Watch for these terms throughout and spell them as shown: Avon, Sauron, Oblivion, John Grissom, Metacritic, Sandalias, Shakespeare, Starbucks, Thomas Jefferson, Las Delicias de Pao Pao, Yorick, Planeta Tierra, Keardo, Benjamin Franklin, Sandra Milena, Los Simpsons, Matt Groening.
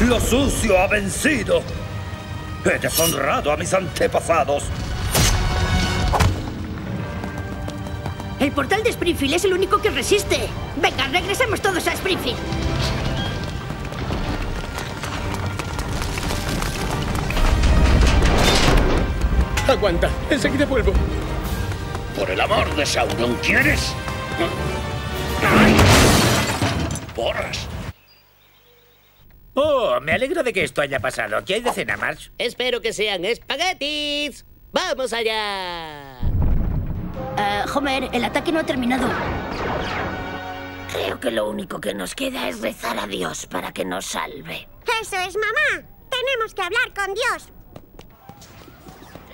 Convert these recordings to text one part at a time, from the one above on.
Lo sucio ha vencido. He deshonrado a mis antepasados. El portal de Springfield es el único que resiste. Venga, regresemos todos a Springfield. Aguanta, enseguida vuelvo. Por el amor de Sauron, ¿quieres? ¡Ay! ¡Porras! Oh, me alegro de que esto haya pasado. ¿Qué hay de cena, Marge? Espero que sean espaguetis. ¡Vamos allá! Homer, el ataque no ha terminado. Creo que lo único que nos queda es rezar a Dios para que nos salve. ¡Eso es, mamá! ¡Tenemos que hablar con Dios!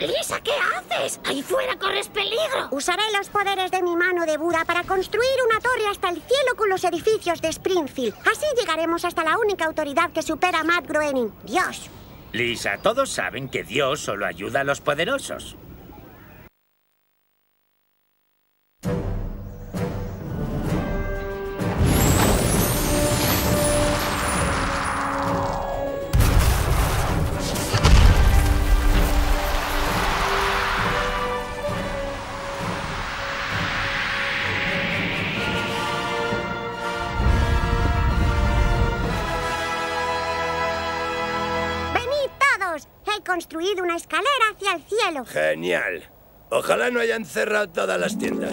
¡Lisa, qué haces! ¡Ahí fuera corres peligro! Usaré los poderes de mi mano de Buda para construir una torre hasta el cielo con los edificios de Springfield. Así llegaremos hasta la única autoridad que supera a Matt Groening, Dios. Lisa, todos saben que Dios solo ayuda a los poderosos. Construido una escalera hacia el cielo. Genial. Ojalá no hayan cerrado todas las tiendas.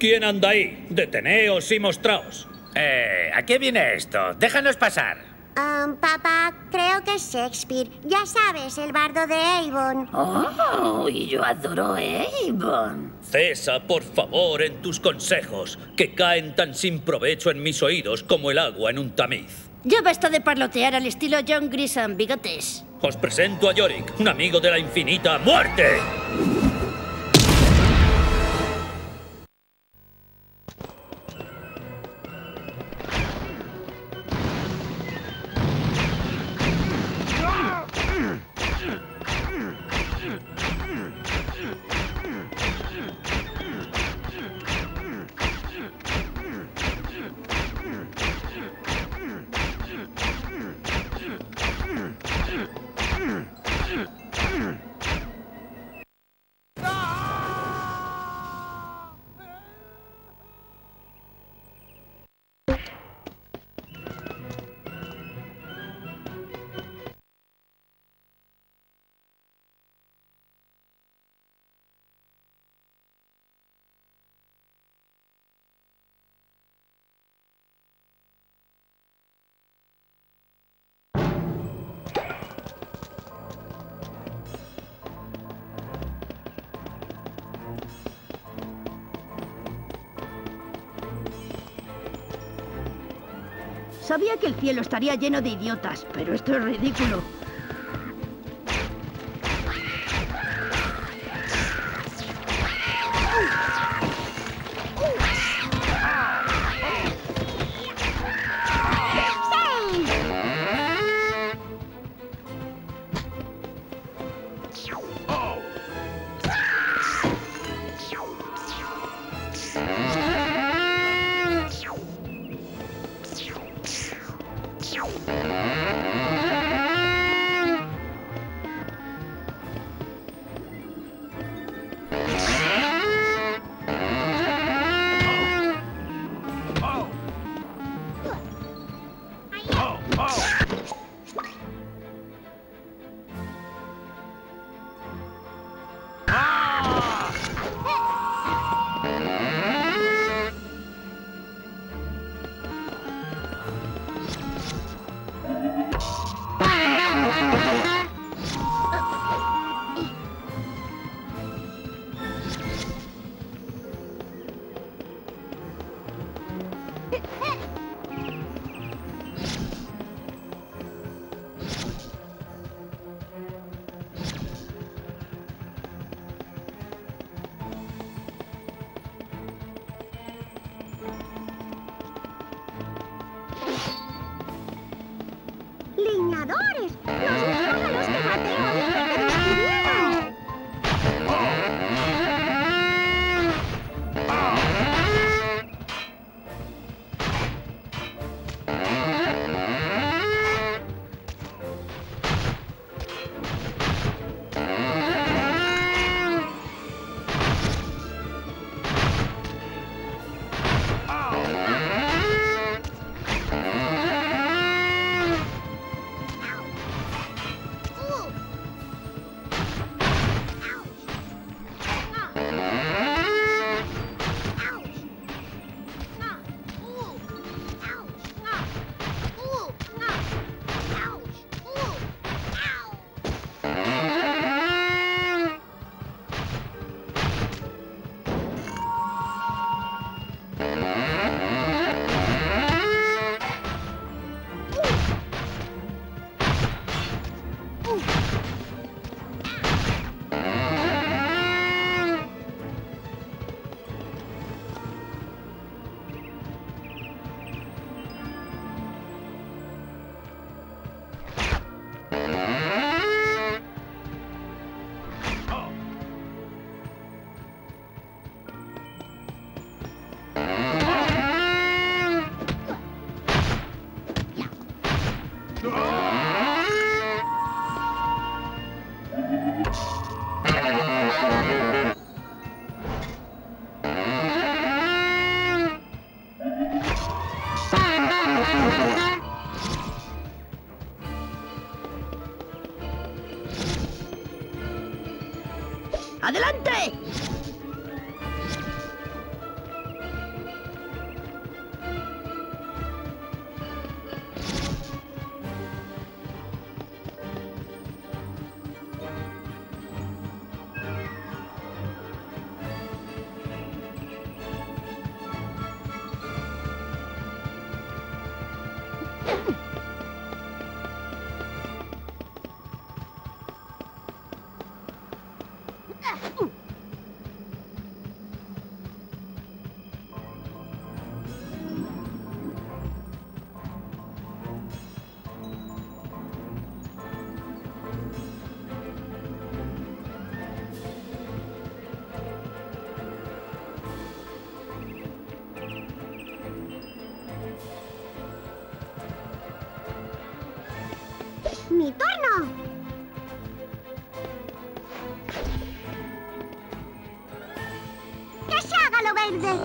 ¿Quién anda ahí? Deteneos y mostraos. ¿A qué viene esto? Déjanos pasar. Papá, creo que es Shakespeare. Ya sabes, el bardo de Avon. Oh, y yo adoro Avon. Cesa, por favor, en tus consejos, que caen tan sin provecho en mis oídos como el agua en un tamiz. Ya basta de parlotear al estilo John Grissom, bigotes. Os presento a Yorick, un amigo de la infinita muerte. Sabía que el cielo estaría lleno de idiotas, pero esto es ridículo. ¡Leñadores! ¡Los leñadores que Mateo dijo que destruyeron! ¡Adelante! ¡Mi turno! ¡Que se haga lo verde!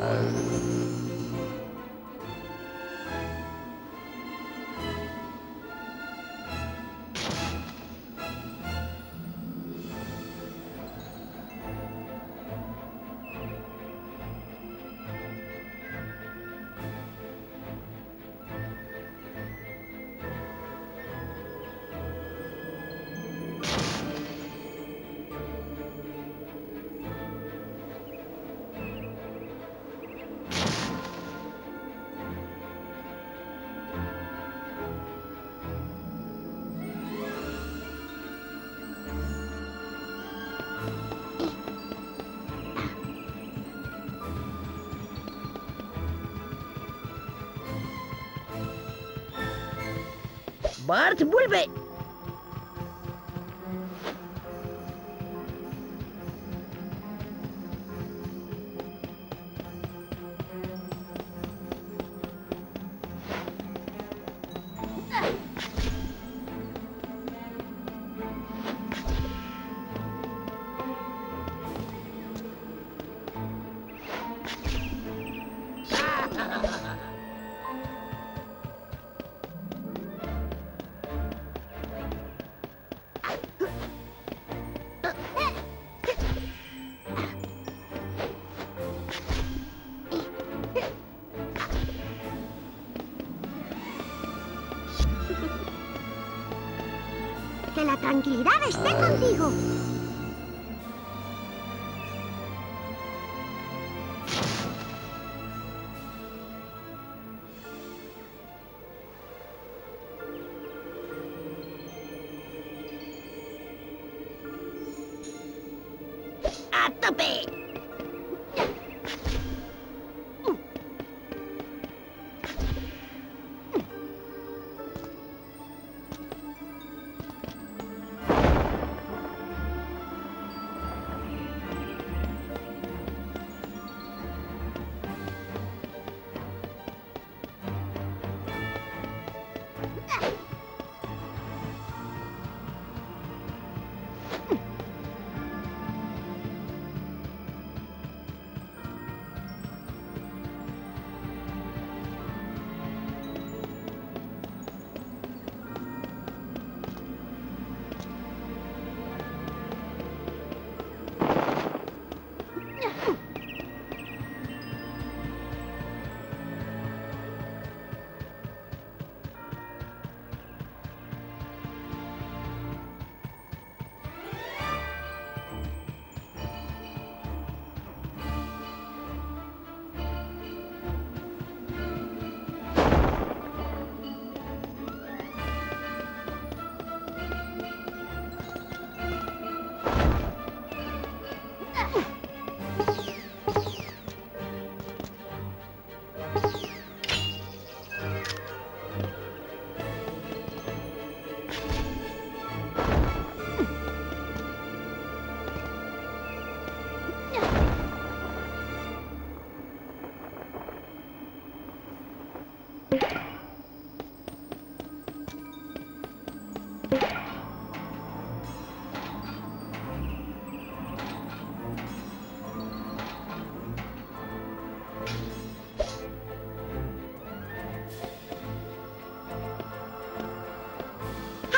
¡Bart, vuelve! Que la tranquilidad esté contigo. ¡A tope!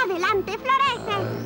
¡Adelante, florece!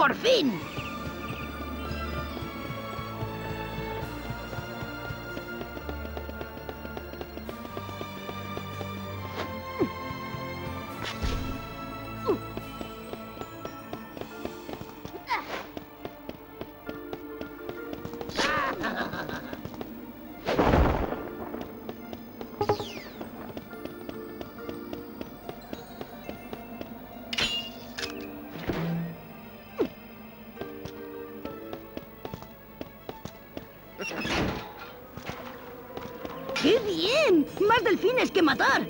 ¡Por fin! ¡Qué bien! ¡Más delfines que matar!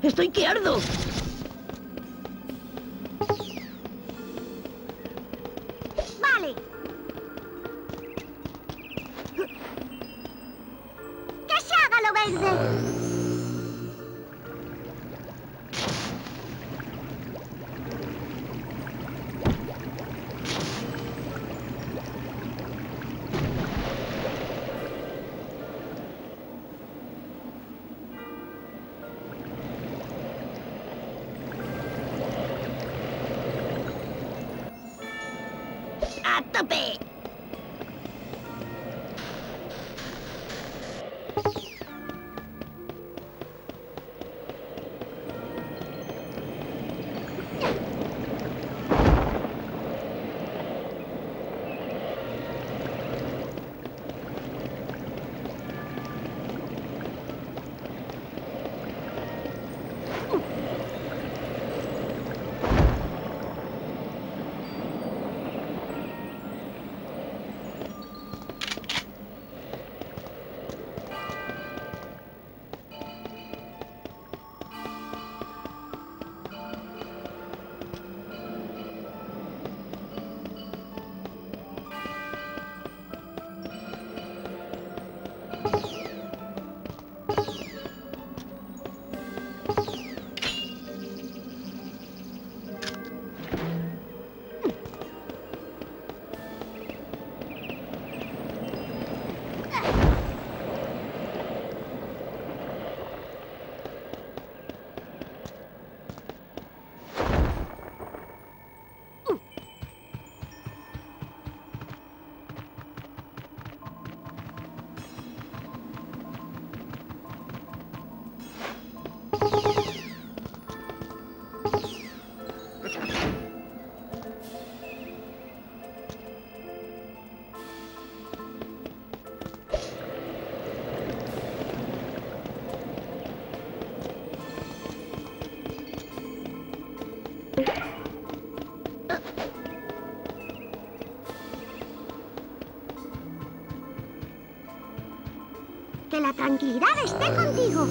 ¡Estoy Keardo! Vale. ¡Que se haga lo verde! Que la tranquilidad esté contigo.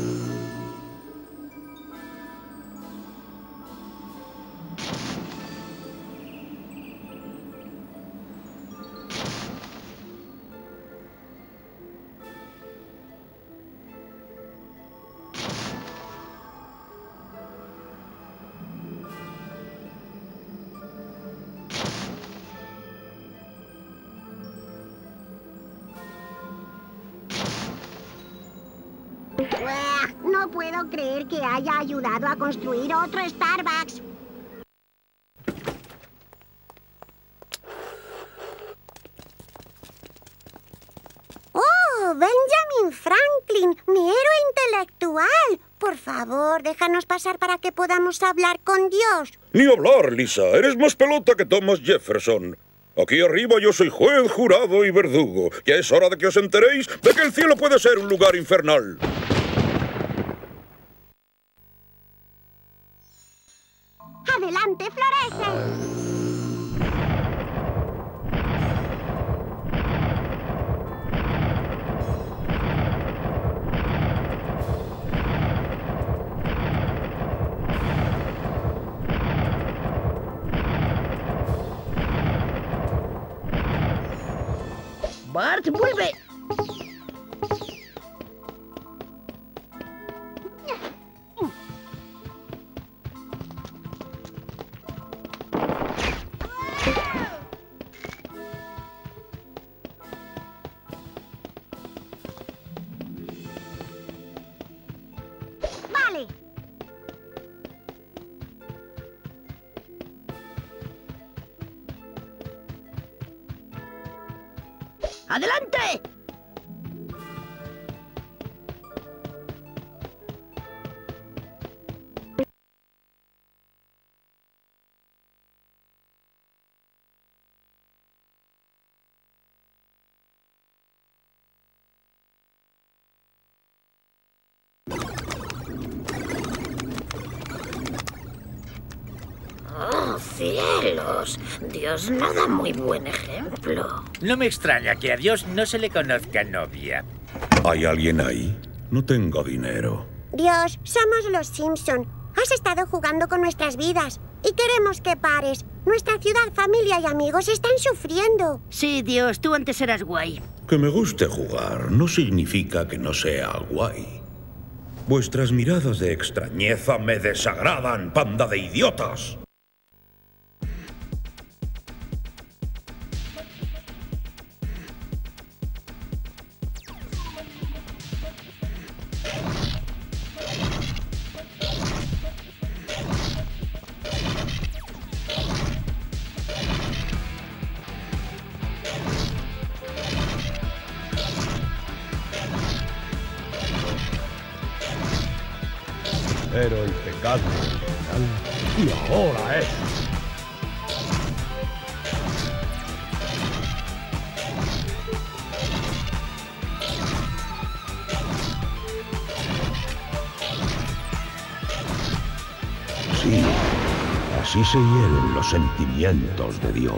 No puedo creer que haya ayudado a construir otro Starbucks. ¡Oh, Benjamin Franklin, mi héroe intelectual! Por favor, déjanos pasar para que podamos hablar con Dios. Ni hablar, Lisa. Eres más pelota que Thomas Jefferson. Aquí arriba yo soy juez, jurado y verdugo. Ya es hora de que os enteréis de que el cielo puede ser un lugar infernal. ¡Adelante, florece! ¡Bart, vuelve! ¡Adelante! ¡Cielos! Dios no da muy buen ejemplo. No me extraña que a Dios no se le conozca novia. ¿Hay alguien ahí? No tengo dinero. Dios, somos los Simpson. Has estado jugando con nuestras vidas y queremos que pares. Nuestra ciudad, familia y amigos están sufriendo. Sí, Dios, tú antes eras guay. Que me guste jugar no significa que no sea guay. Vuestras miradas de extrañeza me desagradan, panda de idiotas. Pero el pecado original, y ahora es. Sí, así se hieren los sentimientos de Dios.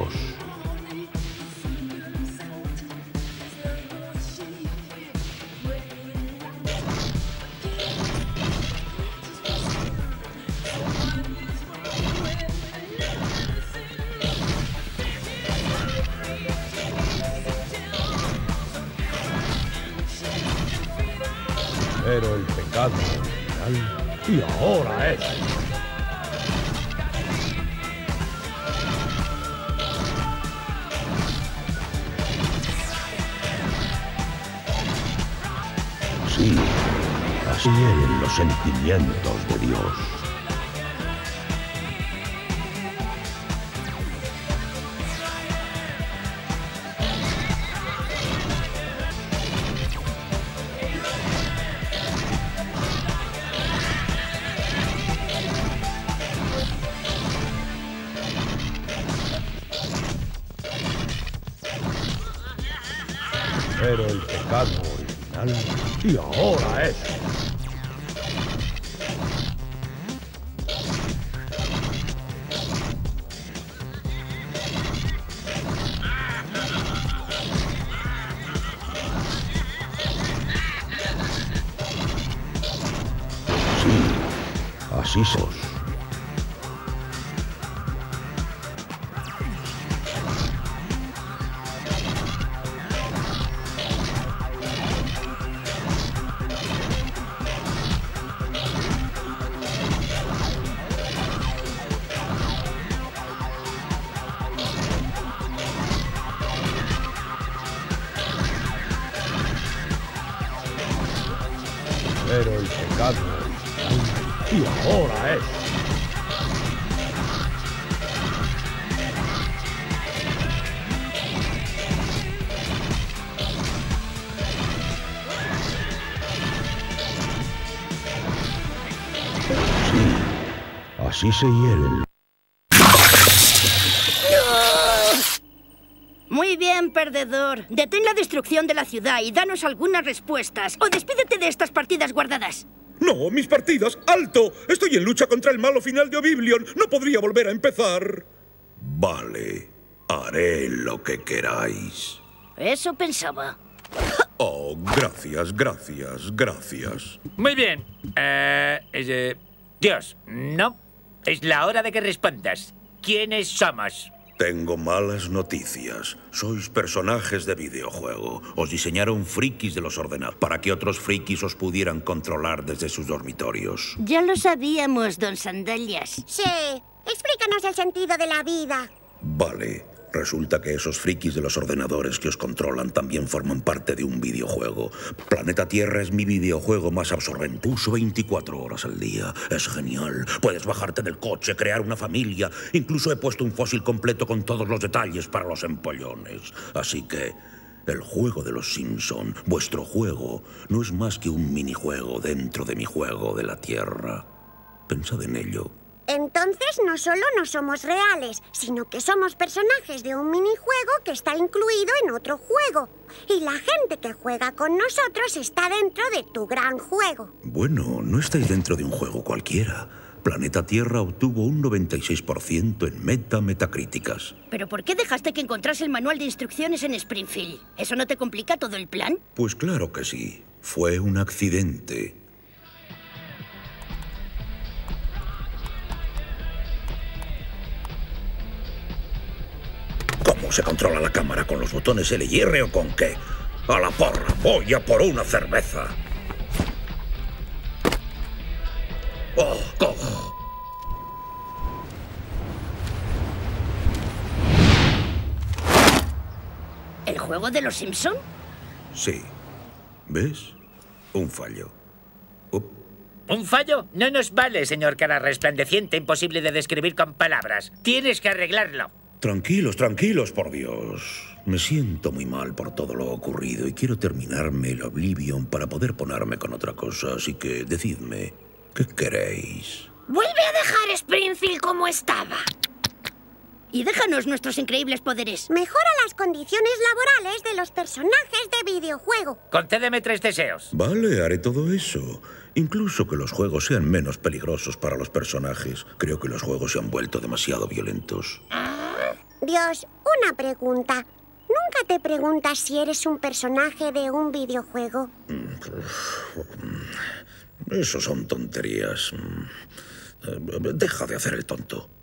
Pero el pecado original, y ahora es. Sí, así eran los sentimientos de Dios. Pero el pecado original, y ahora es. precisos. Pero el pecado, y ahora es. Sí, así se hiela. Muy bien, perdedor. Detén la destrucción de la ciudad y danos algunas respuestas. O despídete de estas partidas guardadas. No, mis partidas. ¡Alto! Estoy en lucha contra el malo final de Oblivion. No podría volver a empezar. Vale. Haré lo que queráis. Eso pensaba. Oh, gracias, gracias, gracias. Muy bien. Dios, no. Es la hora de que respondas. ¿Quiénes somos? Tengo malas noticias. Sois personajes de videojuego. Os diseñaron frikis de los ordenadores para que otros frikis os pudieran controlar desde sus dormitorios. Ya lo sabíamos, don Sandalias. Sí. Explícanos el sentido de la vida. Vale. Resulta que esos frikis de los ordenadores que os controlan también forman parte de un videojuego. Planeta Tierra es mi videojuego más absorbente. Uso 24 horas al día. Es genial. Puedes bajarte del coche, crear una familia. Incluso he puesto un fósil completo con todos los detalles para los empollones. Así que el juego de los Simpsons, vuestro juego, no es más que un minijuego dentro de mi juego de la Tierra. Pensad en ello. Entonces, no solo no somos reales, sino que somos personajes de un minijuego que está incluido en otro juego. Y la gente que juega con nosotros está dentro de tu gran juego. Bueno, no estáis dentro de un juego cualquiera. Planeta Tierra obtuvo un 96% en metacríticas. ¿Pero por qué dejaste que encontrase el manual de instrucciones en Springfield? ¿Eso no te complica todo el plan? Pues claro que sí. Fue un accidente. ¿Cómo se controla la cámara? ¿Con los botones L y R o con qué? ¡A la porra! ¡Voy a por una cerveza! ¡Oh, cojo! ¿El juego de los Simpsons? Sí. ¿Ves? Un fallo. ¿Un fallo? No nos vale, señor cara resplandeciente, imposible de describir con palabras. Tienes que arreglarlo. Tranquilos, tranquilos, por Dios. Me siento muy mal por todo lo ocurrido y quiero terminarme el Oblivion para poder ponerme con otra cosa, así que decidme, ¿qué queréis? ¡Vuelve a dejar Springfield como estaba! Y déjanos nuestros increíbles poderes. Mejora las condiciones laborales de los personajes de videojuego. Concédeme 3 deseos. Vale, haré todo eso. Incluso que los juegos sean menos peligrosos para los personajes. Creo que los juegos se han vuelto demasiado violentos. Dios, una pregunta. ¿Nunca te preguntas si eres un personaje de un videojuego? Eso son tonterías. Deja de hacer el tonto.